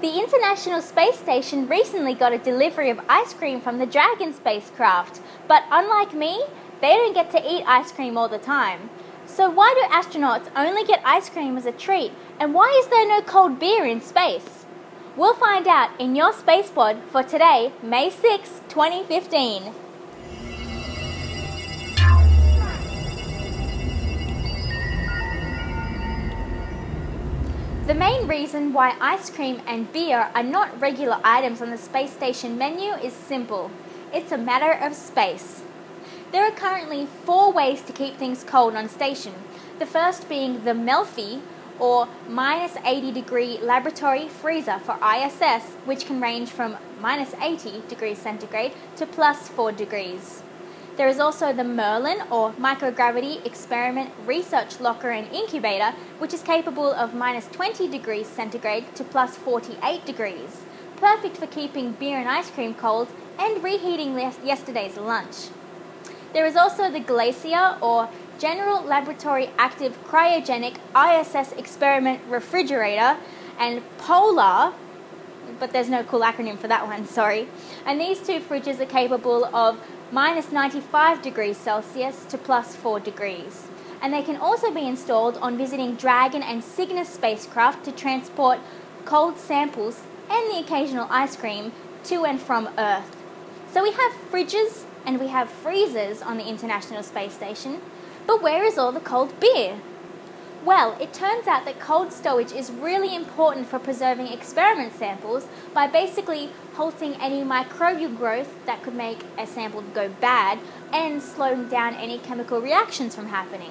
The International Space Station recently got a delivery of ice cream from the Dragon spacecraft, but unlike me, they don't get to eat ice cream all the time. So why do astronauts only get ice cream as a treat, and why is there no cold beer in space? We'll find out in your space pod for today, May 6, 2015. The main reason why ice cream and beer are not regular items on the space station menu is simple. It's a matter of space. There are currently 4 ways to keep things cold on station. The first being the Melfi, or -80-degree laboratory freezer for ISS, which can range from -80 degrees centigrade to +4 degrees. There is also the Merlin, or Microgravity Experiment Research Locker and Incubator, which is capable of -20 degrees centigrade to +48 degrees. Perfect for keeping beer and ice cream cold and reheating yesterday's lunch. There is also the Glacier, or General Laboratory Active Cryogenic ISS Experiment Refrigerator, and Polar, but there's no cool acronym for that one, sorry. And these 2 fridges are capable of -95 degrees Celsius to +4 degrees. And they can also be installed on visiting Dragon and Cygnus spacecraft to transport cold samples and the occasional ice cream to and from Earth. So we have fridges and we have freezers on the International Space Station, but where is all the cold beer? Well, it turns out that cold stowage is really important for preserving experiment samples by basically halting any microbial growth that could make a sample go bad and slowing down any chemical reactions from happening.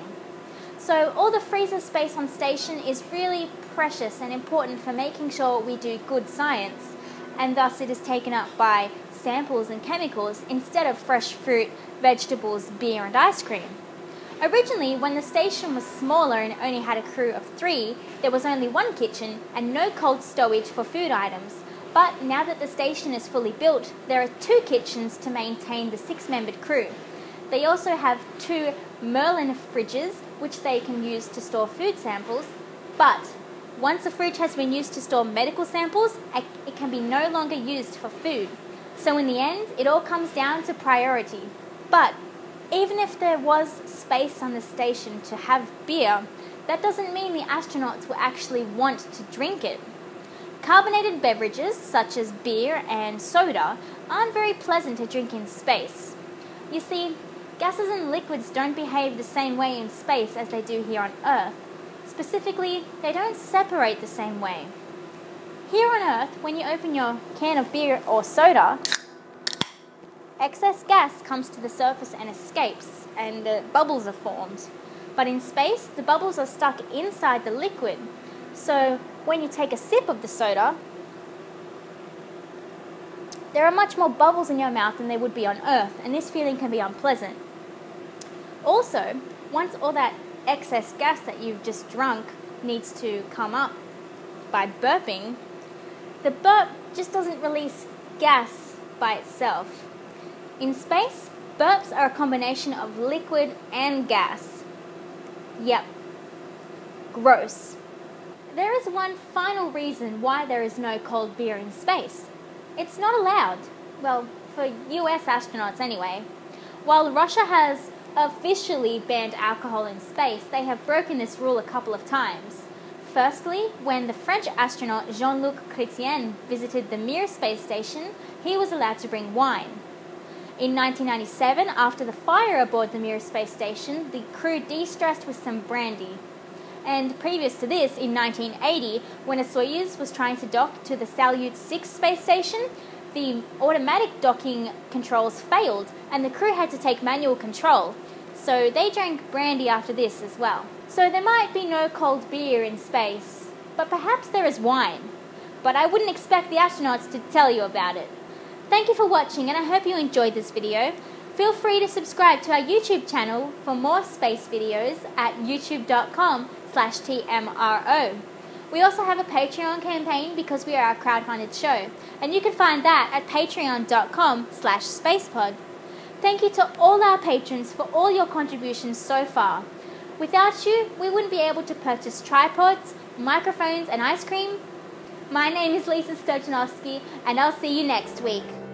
So all the freezer space on station is really precious and important for making sure we do good science, and thus it is taken up by samples and chemicals instead of fresh fruit, vegetables, beer and ice cream. Originally, when the station was smaller and only had a crew of 3, there was only 1 kitchen and no cold stowage for food items. But now that the station is fully built, there are 2 kitchens to maintain the 6-membered crew. They also have 2 Merlin fridges, which they can use to store food samples. But once a fridge has been used to store medical samples, it can be no longer used for food. So in the end, it all comes down to priority. But even if there was space on the station to have beer, that doesn't mean the astronauts will actually want to drink it. Carbonated beverages, such as beer and soda, aren't very pleasant to drink in space. You see, gases and liquids don't behave the same way in space as they do here on Earth. Specifically, they don't separate the same way. Here on Earth, when you open your can of beer or soda, excess gas comes to the surface and escapes, and the bubbles are formed. But in space, the bubbles are stuck inside the liquid. So when you take a sip of the soda, there are much more bubbles in your mouth than there would be on Earth, and this feeling can be unpleasant. Also, once all that excess gas that you've just drunk needs to come up by burping, the burp just doesn't release gas by itself. In space, burps are a combination of liquid and gas. Yep. Gross. There is one final reason why there is no cold beer in space. It's not allowed. Well, for US astronauts anyway. While Russia has officially banned alcohol in space, they have broken this rule a couple of times. Firstly, when the French astronaut Jean-Luc Chrétien visited the Mir space station, he was allowed to bring wine. In 1997, after the fire aboard the Mir space station, the crew de-stressed with some brandy. And previous to this, in 1980, when a Soyuz was trying to dock to the Salyut 6 space station, the automatic docking controls failed and the crew had to take manual control. So they drank brandy after this as well. So there might be no cold beer in space, but perhaps there is wine. But I wouldn't expect the astronauts to tell you about it. Thank you for watching, and I hope you enjoyed this video. Feel free to subscribe to our YouTube channel for more space videos at youtube.com/TMRO. We also have a Patreon campaign because we are a crowdfunded show, and you can find that at patreon.com/spacepod. Thank you to all our patrons for all your contributions so far. Without you, we wouldn't be able to purchase tripods, microphones and ice cream. My name is Lisa Stojanovski, and I'll see you next week.